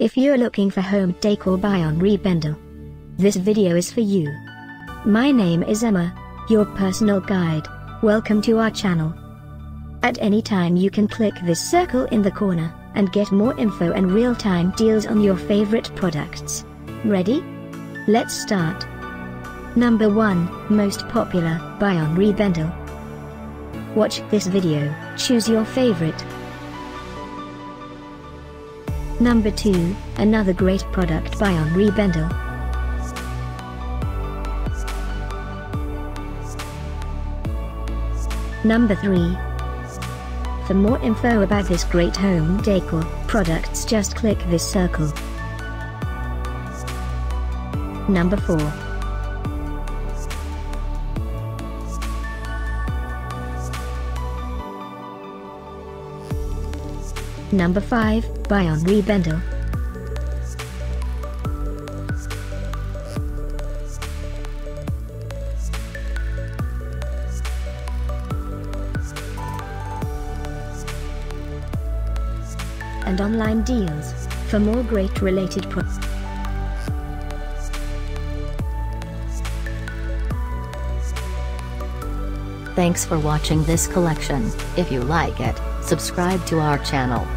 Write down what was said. If you're looking for home decor by Henri Bendel, this video is for you. My name is Emma, your personal guide. Welcome to our channel. At any time you can click this circle in the corner and get more info and real-time deals on your favorite products. Ready? Let's start. Number 1, Most Popular, by Henri Bendel. Watch this video, choose your favorite. Number 2, another great product by Henri Bendel. Number 3. For more info about this great home decor products, just click this circle. Number 4. Number 5, by Henri Bendel. And online deals for more great related products. Thanks for watching this collection. If you like it, subscribe to our channel.